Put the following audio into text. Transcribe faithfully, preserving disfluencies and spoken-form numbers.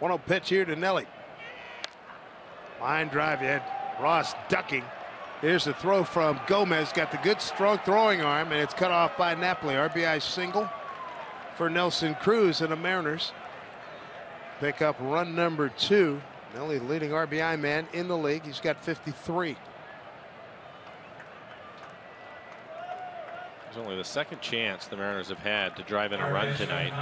one oh pitch here to Nelly. Line drive in. Ross ducking. Here's the throw from Gomez. Got the good strong throwing arm, and it's cut off by Napoli. R B I single for Nelson Cruz and the Mariners. Pick up run number two. Nelly, leading R B I man in the league. He's got fifty-three. It's only the second chance the Mariners have had to drive in a run tonight.